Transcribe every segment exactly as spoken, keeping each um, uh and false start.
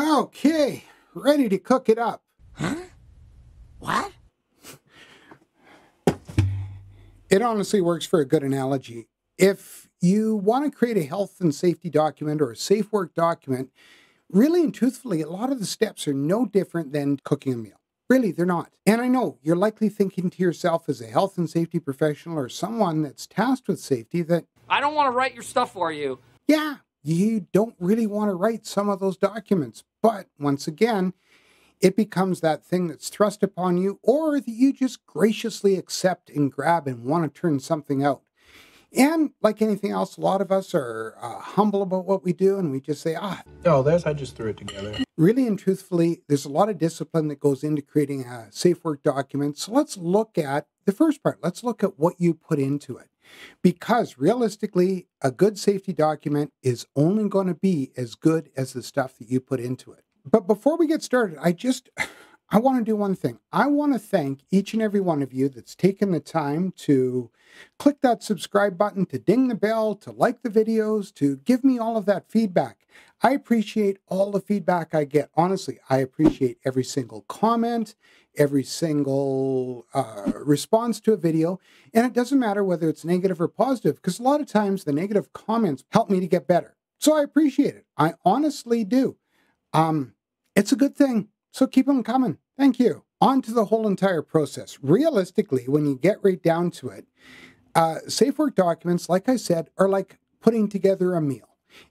Okay, ready to cook it up. Huh? What? It honestly works for a good analogy. If you want to create a health and safety document or a safe work document, really and truthfully, a lot of the steps are no different than cooking a meal. Really, they're not. And I know you're likely thinking to yourself as a health and safety professional or someone that's tasked with safety that, I don't want to write your stuff for you. Yeah, you don't really want to write some of those documents. But once again, it becomes that thing that's thrust upon you or that you just graciously accept and grab and want to turn something out. And like anything else, a lot of us are uh, humble about what we do and we just say, ah. Oh, there's, I just threw it together. Really and truthfully, there's a lot of discipline that goes into creating a safe work document. So let's look at the first part. Let's look at what you put into it. Because realistically, a good safety document is only going to be as good as the stuff that you put into it. But before we get started, I just... I want to do one thing. I want to thank each and every one of you that's taken the time to click that subscribe button, to ding the bell, to like the videos, to give me all of that feedback. I appreciate all the feedback I get. Honestly, I appreciate every single comment, every single uh, response to a video. And it doesn't matter whether it's negative or positive, because a lot of times the negative comments help me to get better. So I appreciate it. I honestly do. Um, it's a good thing. So keep them coming. Thank you. On to the whole entire process. Realistically, when you get right down to it, uh, safe work documents, like I said, are like putting together a meal.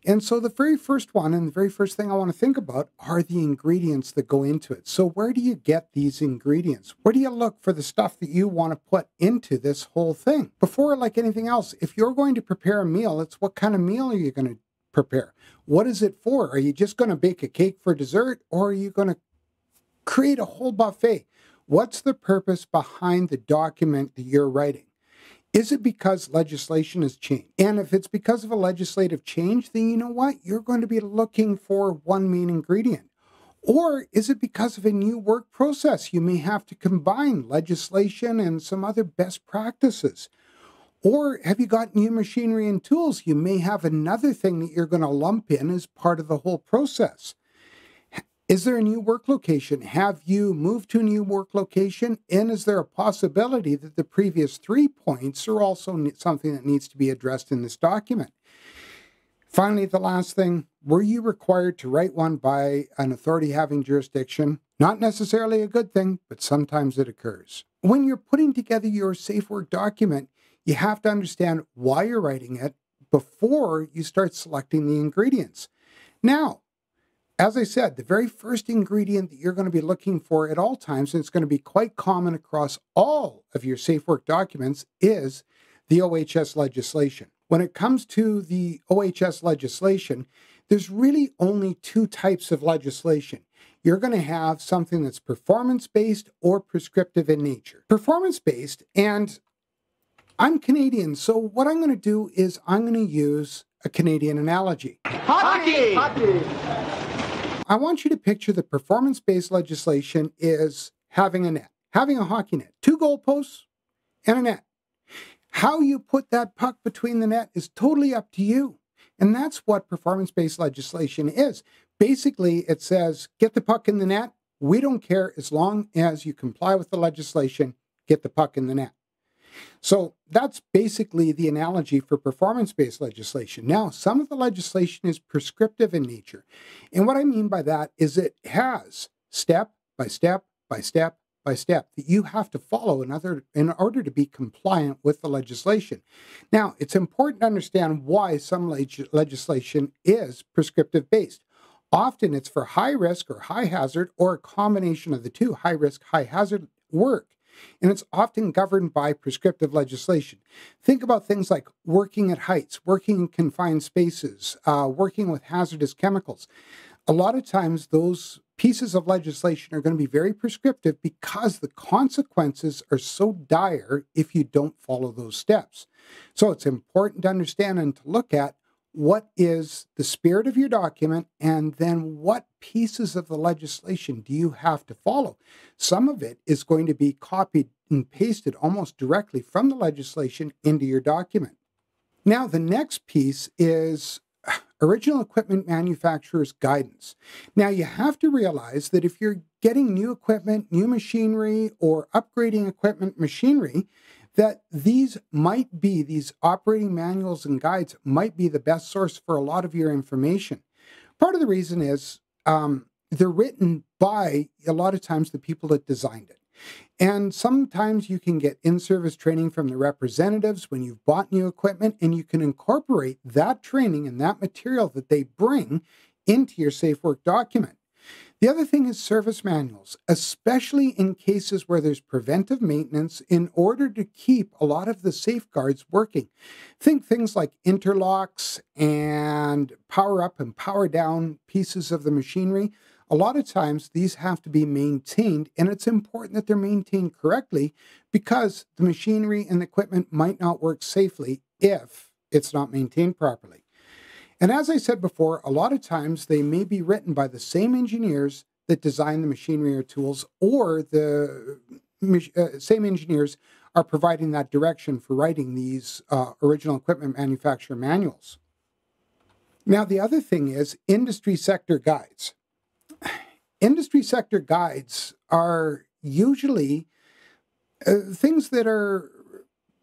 And so the very first one and the very first thing I want to think about are the ingredients that go into it. So where do you get these ingredients? Where do you look for the stuff that you want to put into this whole thing? Before, like anything else, if you're going to prepare a meal, it's what kind of meal are you going to prepare? What is it for? Are you just going to bake a cake for dessert, or are you going to create a whole buffet? What's the purpose behind the document that you're writing? Is it because legislation has changed? And if it's because of a legislative change, then you know what? You're going to be looking for one main ingredient. Or is it because of a new work process? You may have to combine legislation and some other best practices. Or have you got new machinery and tools? You may have another thing that you're going to lump in as part of the whole process. Is there a new work location? Have you moved to a new work location? And is there a possibility that the previous three points are also something that needs to be addressed in this document? Finally, the last thing, were you required to write one by an authority having jurisdiction? Not necessarily a good thing, but sometimes it occurs. When you're putting together your safe work document, you have to understand why you're writing it before you start selecting the ingredients. Now, as I said, the very first ingredient that you're going to be looking for at all times, and it's going to be quite common across all of your safe work documents, is the O H S legislation. When it comes to the O H S legislation, there's really only two types of legislation. You're going to have something that's performance-based or prescriptive in nature. Performance-based, and I'm Canadian, so what I'm going to do is I'm going to use a Canadian analogy. Hockey! Hockey! I want you to picture the performance-based legislation is having a net, having a hockey net, two goalposts and a net. How you put that puck between the net is totally up to you. And that's what performance-based legislation is. Basically, it says, get the puck in the net. We don't care as long as you comply with the legislation, get the puck in the net. So that's basically the analogy for performance-based legislation. Now, some of the legislation is prescriptive in nature. And what I mean by that is it has step by step by step by step that you have to follow in, other, in order to be compliant with the legislation. Now, it's important to understand why some leg- legislation is prescriptive-based. Often it's for high risk or high hazard or a combination of the two, high risk, high hazard work. And it's often governed by prescriptive legislation. Think about things like working at heights, working in confined spaces, uh, working with hazardous chemicals. A lot of times those pieces of legislation are going to be very prescriptive because the consequences are so dire if you don't follow those steps. So it's important to understand and to look at what is the spirit of your document, and then what pieces of the legislation do you have to follow? Some of it is going to be copied and pasted almost directly from the legislation into your document. Now, the next piece is original equipment manufacturer's guidance. Now, you have to realize that if you're getting new equipment, new machinery, or upgrading equipment machinery, that these might be, these operating manuals and guides might be the best source for a lot of your information. Part of the reason is um, they're written by, a lot of times, the people that designed it. And sometimes you can get in-service training from the representatives when you've bought new equipment, and you can incorporate that training and that material that they bring into your Safe Work document. The other thing is service manuals, especially in cases where there's preventive maintenance, in order to keep a lot of the safeguards working. Think things like interlocks and power up and power down pieces of the machinery. A lot of times these have to be maintained, and it's important that they're maintained correctly because the machinery and the equipment might not work safely if it's not maintained properly. And as I said before, a lot of times they may be written by the same engineers that design the machinery or tools, or the uh, same engineers are providing that direction for writing these uh, original equipment manufacturer manuals. Now, the other thing is industry sector guides. Industry sector guides are usually uh, things that are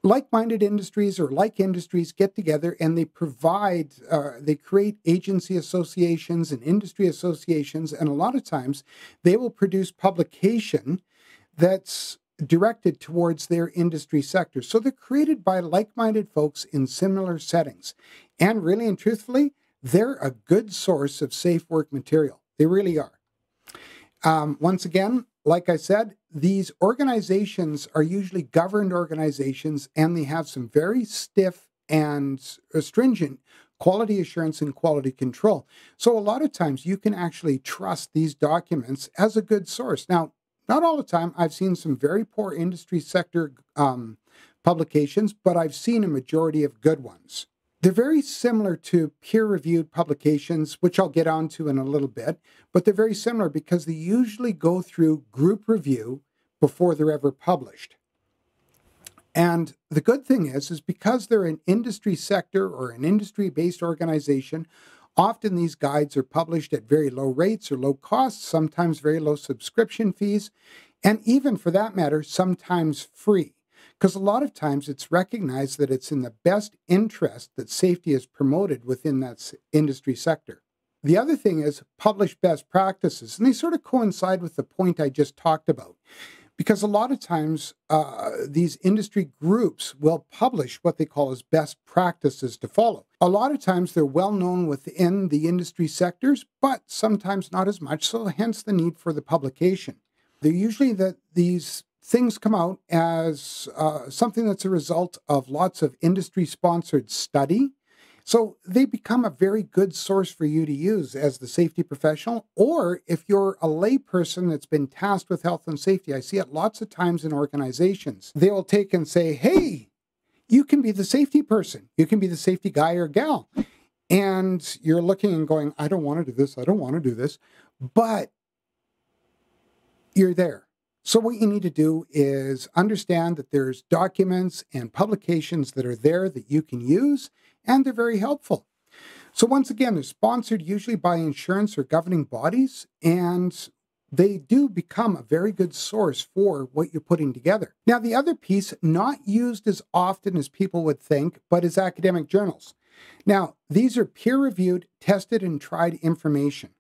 like-minded industries or like industries get together, and they provide, uh, they create agency associations and industry associations, and a lot of times they will produce publication that's directed towards their industry sector. So they're created by like-minded folks in similar settings. And really and truthfully, they're a good source of safe work material. They really are. Um, once again, like I said, these organizations are usually governed organizations, and they have some very stiff and stringent quality assurance and quality control. So a lot of times you can actually trust these documents as a good source. Now, not all the time. I've seen some very poor industry sector um, publications, but I've seen a majority of good ones. They're very similar to peer-reviewed publications, which I'll get onto in a little bit, but they're very similar because they usually go through group review before they're ever published. And the good thing is, is because they're an industry sector or an industry-based organization, often these guides are published at very low rates or low costs, sometimes very low subscription fees, and even for that matter, sometimes free. Because a lot of times it's recognized that it's in the best interest that safety is promoted within that industry sector. The other thing is publish best practices, and they sort of coincide with the point I just talked about, because a lot of times uh, these industry groups will publish what they call as best practices to follow. A lot of times they're well known within the industry sectors, but sometimes not as much, so hence the need for the publication. They're usually that these things come out as uh, something that's a result of lots of industry-sponsored study. So they become a very good source for you to use as the safety professional, or if you're a layperson that's been tasked with health and safety. I see it lots of times in organizations. They will take and say, hey, you can be the safety person. You can be the safety guy or gal. And you're looking and going, I don't want to do this. I don't want to do this. But you're there. So what you need to do is understand that there's documents and publications that are there that you can use, and they're very helpful. So once again, they're sponsored usually by insurance or governing bodies, and they do become a very good source for what you're putting together. Now, the other piece, not used as often as people would think, but is academic journals. Now, these are peer-reviewed, tested, and tried information.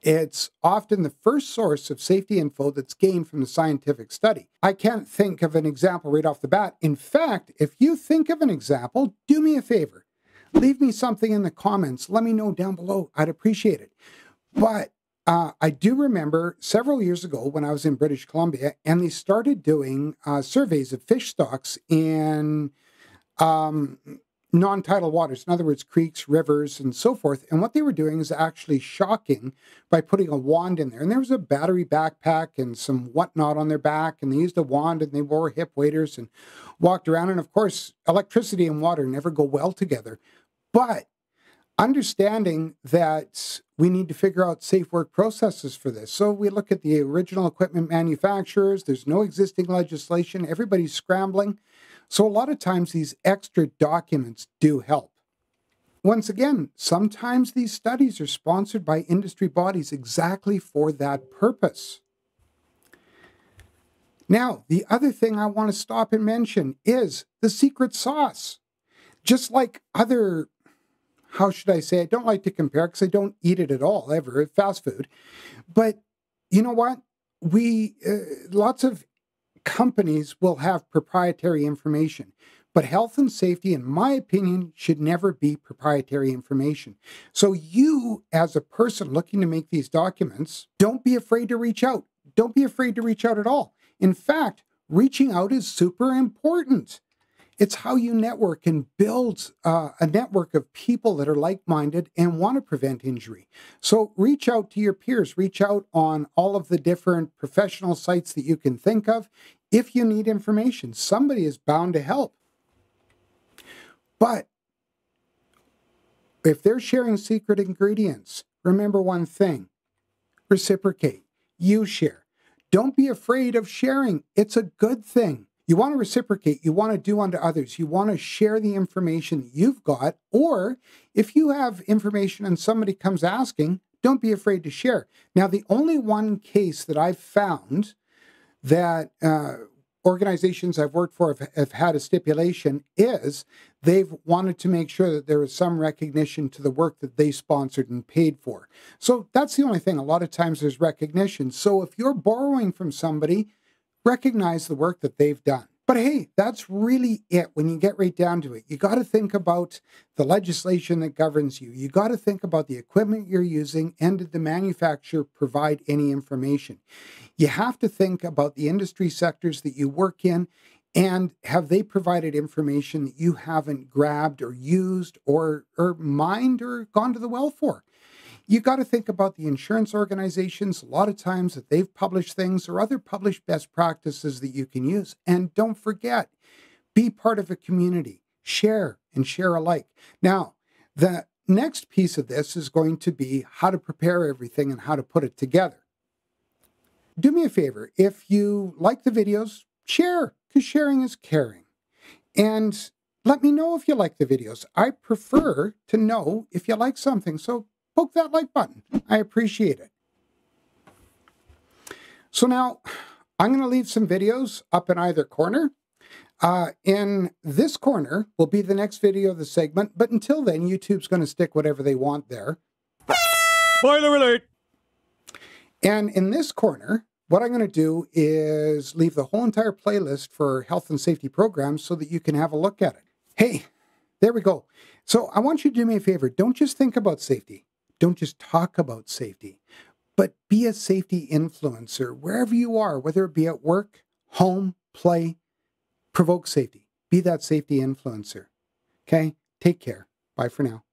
It's often the first source of safety info that's gained from the scientific study. I can't think of an example right off the bat. In fact, if you think of an example, do me a favor. Leave me something in the comments. Let me know down below. I'd appreciate it. But uh, I do remember several years ago when I was in British Columbia, and they started doing uh, surveys of fish stocks in um, non-tidal waters, in other words, creeks, rivers, and so forth. And what they were doing is actually shocking by putting a wand in there. And there was a battery backpack and some whatnot on their back, and they used a wand, and they wore hip waders and walked around. And of course, electricity and water never go well together. But understanding that we need to figure out safe work processes for this. So we look at the original equipment manufacturers. There's no existing legislation. Everybody's scrambling. So a lot of times these extra documents do help. Once again, sometimes these studies are sponsored by industry bodies exactly for that purpose. Now, the other thing I want to stop and mention is the secret sauce. Just like other, how should I say, I don't like to compare because I don't eat it at all, ever, fast food. But you know what? We, uh, lots of companies will have proprietary information. But health and safety, in my opinion, should never be proprietary information. So you, as a person looking to make these documents, don't be afraid to reach out. Don't be afraid to reach out at all. In fact, reaching out is super important. It's how you network and build uh, a network of people that are like-minded and want to prevent injury. So reach out to your peers. Reach out on all of the different professional sites that you can think of. If you need information, somebody is bound to help. But if they're sharing secret ingredients, remember one thing: reciprocate. You share. Don't be afraid of sharing. It's a good thing. You want to reciprocate. You want to do unto others. You want to share the information that you've got. Or if you have information and somebody comes asking, don't be afraid to share. Now, the only one case that I've found that uh, organizations I've worked for have, have had a stipulation is they've wanted to make sure that there is some recognition to the work that they sponsored and paid for. So that's the only thing. A lot of times there's recognition. So if you're borrowing from somebody, recognize the work that they've done. But hey, that's really it when you get right down to it. You got to think about the legislation that governs you. You got to think about the equipment you're using, and did the manufacturer provide any information? You have to think about the industry sectors that you work in, and have they provided information that you haven't grabbed or used or, or mined or gone to the well for? You got to think about the insurance organizations. A lot of times that they've published things or other published best practices that you can use. And don't forget, be part of a community. Share and share alike. Now, the next piece of this is going to be how to prepare everything and how to put it together. Do me a favor. If you like the videos, share, because sharing is caring. And let me know if you like the videos. I prefer to know if you like something. So poke that like button. I appreciate it. So now I'm going to leave some videos up in either corner. Uh, in this corner will be the next video of the segment, but until then, YouTube's going to stick whatever they want there. Spoiler alert! And in this corner, what I'm going to do is leave the whole entire playlist for health and safety programs so that you can have a look at it. Hey, there we go. So I want you to do me a favor. Don't just think about safety. Don't just talk about safety, but be a safety influencer wherever you are, whether it be at work, home, play. Provoke safety. Be that safety influencer. Okay? Take care. Bye for now.